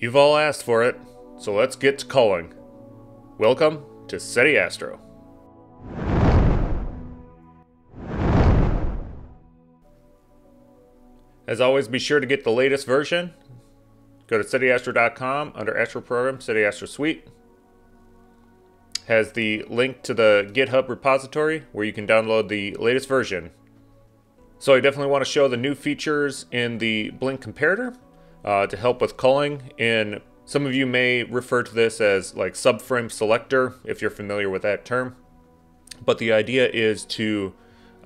You've all asked for it, so let's get to calling. Welcome to SETI Astro. As always, be sure to get the latest version. Go to SETIAstro.com under Astro Program, SETI Astro Suite. Has the link to the GitHub repository where you can download the latest version. So I definitely want to show the new features in the Blink Comparator to help with culling. And some of you may refer to this as like Sub Frame Selector if you're familiar with that term. But the idea is to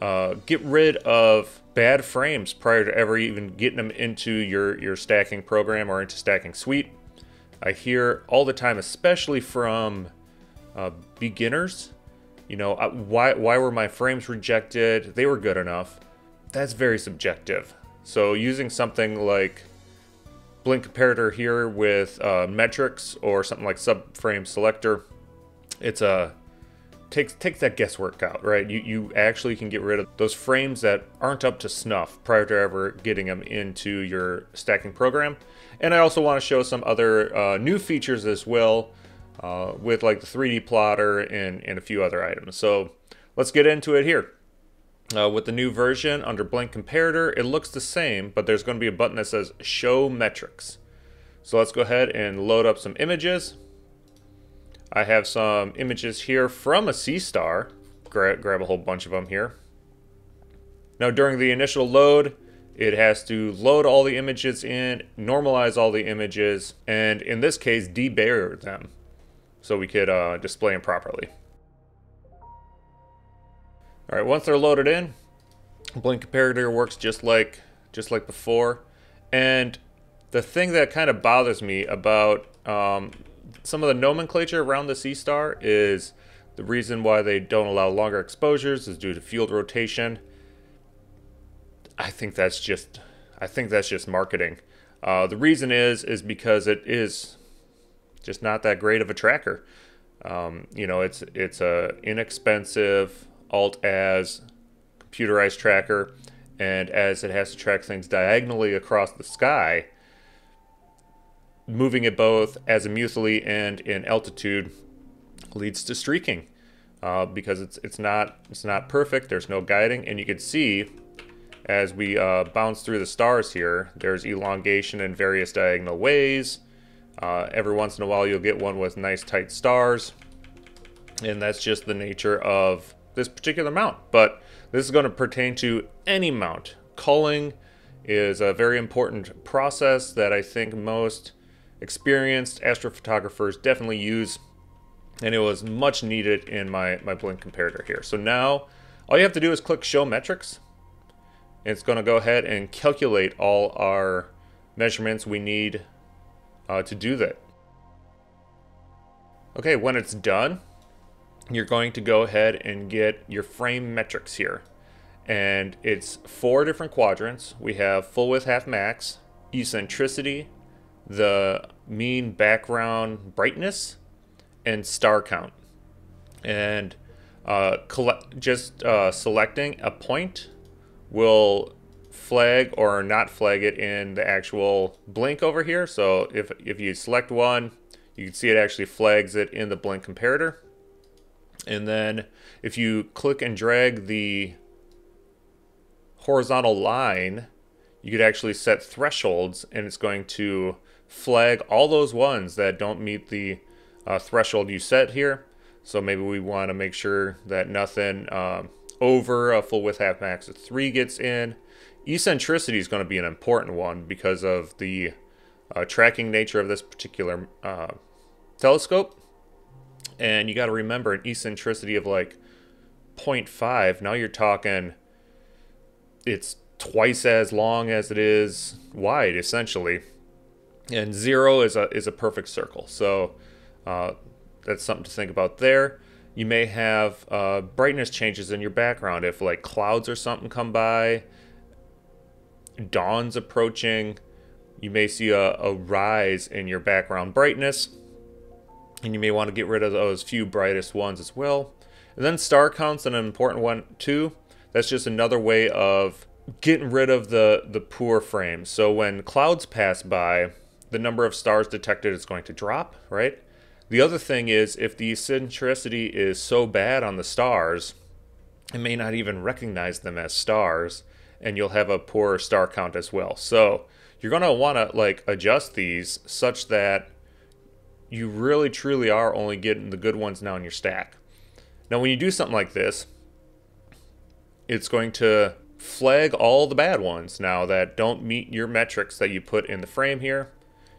get rid of bad frames prior to ever even getting them into your stacking program or into stacking suite. I hear all the time, especially from beginners, you know, why were my frames rejected? They were good enough. That's very subjective. So using something like Blink Comparator here with metrics or something like Sub Frame Selector, it's a takes that guesswork out, right? You actually can get rid of those frames that aren't up to snuff prior to ever getting them into your stacking program. And I also want to show some other new features as well with like the 3D plotter and a few other items. So let's get into it here. With the new version under Blink Comparator, it looks the same, but there's going to be a button that says Show Metrics. So let's go ahead and load up some images. I have some images here from a SeeStar. Grab a whole bunch of them here. Now during the initial load, it has to load all the images in, normalize all the images, and in this case, debarrier them so we could display them properly. All right, once they're loaded in, Blink Comparator works just like before. And the thing that kind of bothers me about some of the nomenclature around the SeeStar is the reason why they don't allow longer exposures is due to field rotation. I think that's just marketing. The reason is because it is just not that great of a tracker. You know, it's a inexpensive Alt-As computerized tracker, and as it has to track things diagonally across the sky, moving it both azimuthally and in altitude leads to streaking because it's not perfect. There's no guiding, and you can see as we bounce through the stars here, there's elongation in various diagonal ways. Every once in a while, you'll get one with nice tight stars, and that's just the nature of this particular mount. But this is going to pertain to any mount. Culling is a very important process that I think most experienced astrophotographers definitely use, and it was much needed in my Blink Comparator here. So now all you have to do is click Show Metrics, and it's going to go ahead and calculate all our measurements we need to do that. Okay, when it's done, you're going to go ahead and get your frame metrics here, and it's 4 different quadrants. We have full width, half max, eccentricity, the mean background brightness, and star count. And selecting a point will flag or not flag it in the actual Blink over here. So if you select one, you can see it actually flags it in the Blink Comparator. And then if you click and drag the horizontal line, you could actually set thresholds, and it's going to flag all those ones that don't meet the threshold you set here. So maybe we want to make sure that nothing over a full width half max of 3 gets in. Eccentricity is going to be an important one because of the tracking nature of this particular telescope. And you got to remember, an eccentricity of like 0.5, now you're talking it's twice as long as it is wide, essentially. And 0 is a perfect circle. So that's something to think about there. You may have brightness changes in your background if like clouds or something come by, dawn's approaching. You may see a rise in your background brightness, and you may want to get rid of those few brightest ones as well. And then star count's an important one too. That's just another way of getting rid of the poor frames. So when clouds pass by, the number of stars detected is going to drop, right? The other thing is, if the eccentricity is so bad on the stars, it may not even recognize them as stars, and you'll have a poorer star count as well. So you're going to want to like adjust these such that you really truly are only getting the good ones now in your stack. Now when you do something like this, it's going to flag all the bad ones now that don't meet your metrics that you put in the frame here.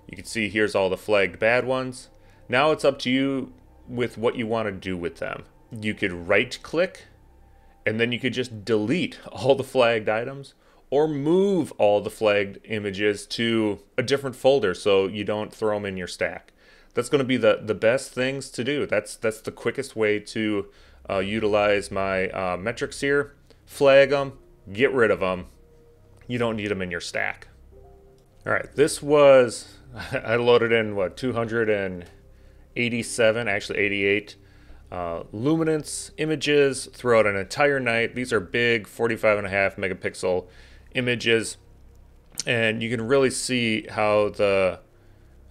You can see here's all the flagged bad ones. Now it's up to you with what you want to do with them. You could right click and then you could just delete all the flagged items or move all the flagged images to a different folder so you don't throw them in your stack. That's going to be the best things to do. That's the quickest way to utilize my metrics here. Flag them, get rid of them. You don't need them in your stack. All right, this was, I loaded in what, 287, actually 88 luminance images throughout an entire night. These are big 45.5 megapixel images, and you can really see how I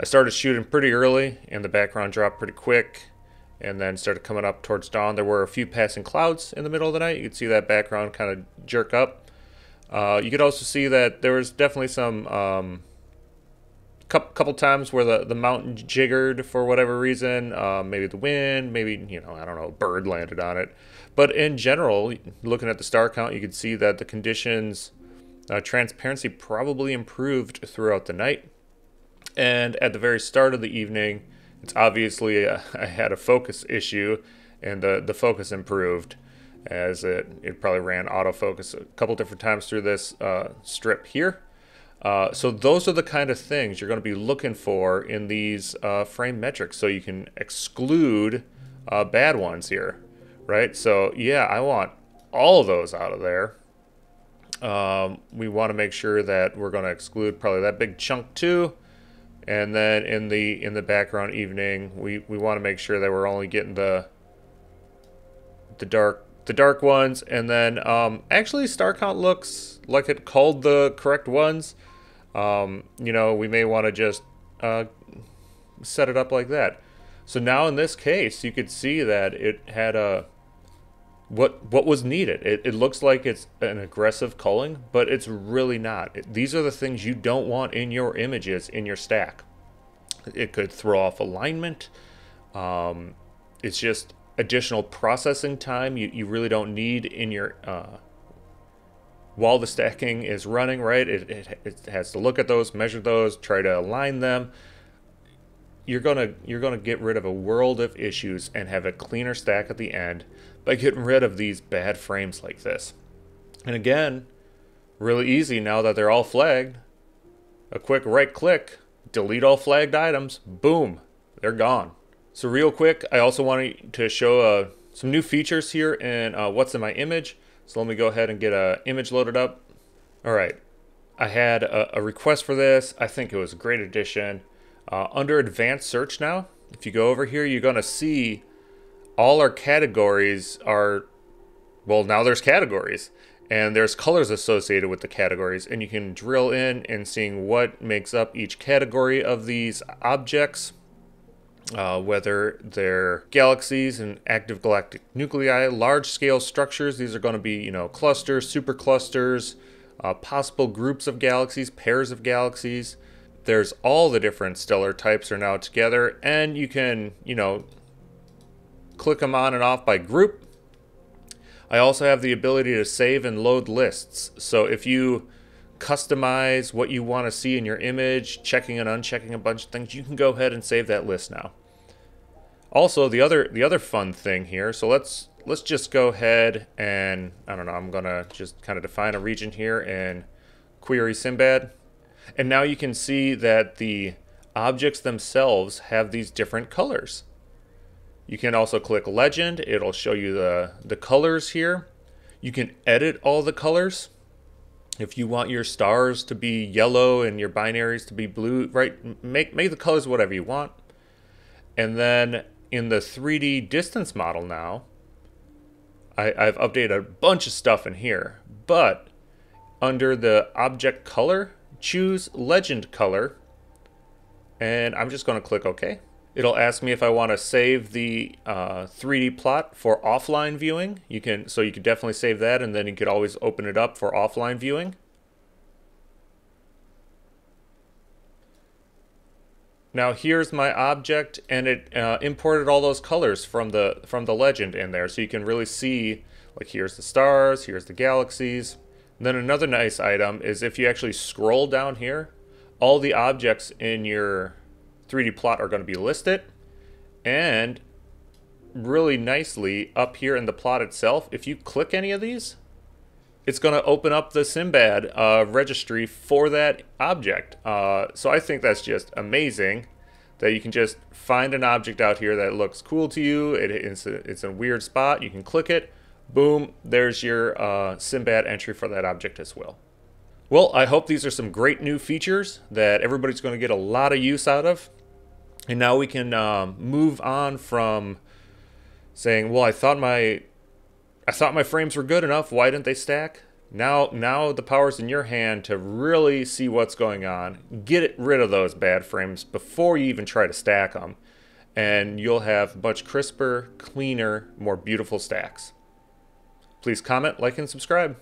started shooting pretty early and the background dropped pretty quick and then started coming up towards dawn. There were a few passing clouds in the middle of the night. You could see that background kind of jerk up. You could also see that there was definitely some couple times where the mountain jiggered for whatever reason. Maybe the wind, maybe, you know, I don't know, a bird landed on it. But in general, looking at the star count, you could see that the conditions, transparency probably improved throughout the night. And at the very start of the evening, it's obviously I had a focus issue, and the focus improved as it probably ran autofocus a couple different times through this strip here. So those are the kind of things you're going to be looking for in these frame metrics, so you can exclude bad ones here, right? So yeah, I want all of those out of there. We want to make sure that we're going to exclude probably that big chunk too. And then in the background evening, we want to make sure that we're only getting the dark ones. And then actually star count looks like it called the correct ones. You know, we may want to just set it up like that. So now in this case, you could see that it had a what was needed. It looks like it's an aggressive culling, but it's really not. These are the things you don't want in your images in your stack. It could throw off alignment. It's just additional processing time you really don't need in your while the stacking is running, right? It has to look at those, measure those, try to align them. You're gonna get rid of a world of issues and have a cleaner stack at the end by getting rid of these bad frames like this. And again, really easy now that they're all flagged. A quick right click, delete all flagged items, boom, they're gone. So real quick, I also wanted to show some new features here in what's in my image. So let me go ahead and get an image loaded up. All right, I had a request for this. I think it was a great addition. Under advanced search now, if you go over here, you're gonna see all our categories are, well, now there's categories and there's colors associated with the categories, and you can drill in and seeing what makes up each category of these objects, whether they're galaxies and active galactic nuclei, large scale structures. These are going to be, you know, clusters, superclusters, possible groups of galaxies, pairs of galaxies. There's all the different stellar types are now together, and you can, you know, click them on and off by group. I also have the ability to save and load lists. So if you customize what you want to see in your image, checking and unchecking a bunch of things, you can go ahead and save that list now. Also, the other fun thing here, so let's just go ahead and, I don't know, I'm gonna just kind of define a region here and query Simbad. And now you can see that the objects themselves have these different colors. You can also click legend. It'll show you the colors here. You can edit all the colors. If you want your stars to be yellow and your binaries to be blue, right? Make the colors whatever you want. And then in the 3D distance model now, I've updated a bunch of stuff in here, but under the object color, choose legend color. and I'm just going to click OK. It'll ask me if I want to save the 3D plot for offline viewing. So you can definitely save that, and then you could always open it up for offline viewing. Now here's my object, and it imported all those colors from the legend in there, so you can really see, like, here's the stars, here's the galaxies. And then another nice item is if you actually scroll down here, all the objects in your 3D plot are going to be listed, and really nicely up here in the plot itself, if you click any of these, it's going to open up the Simbad registry for that object. So I think that's just amazing that you can just find an object out here that looks cool to you. It's a weird spot. You can click it. Boom, there's your Simbad entry for that object as well. Well, I hope these are some great new features that everybody's going to get a lot of use out of. And now we can move on from saying, well, I thought my frames were good enough, why didn't they stack? Now the power's in your hand to really see what's going on. Get rid of those bad frames before you even try to stack them, and you'll have much crisper, cleaner, more beautiful stacks. Please comment, like, and subscribe.